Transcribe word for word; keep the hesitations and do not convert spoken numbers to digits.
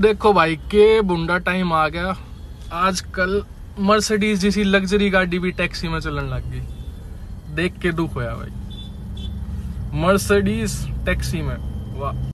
देखो भाई के बुंडा टाइम आ गया। आजकल मर्सिडीज जैसी लग्जरी गाड़ी भी टैक्सी में चलने लग गई, देख के दुख होया भाई। मर्सिडीज टैक्सी में, वाह।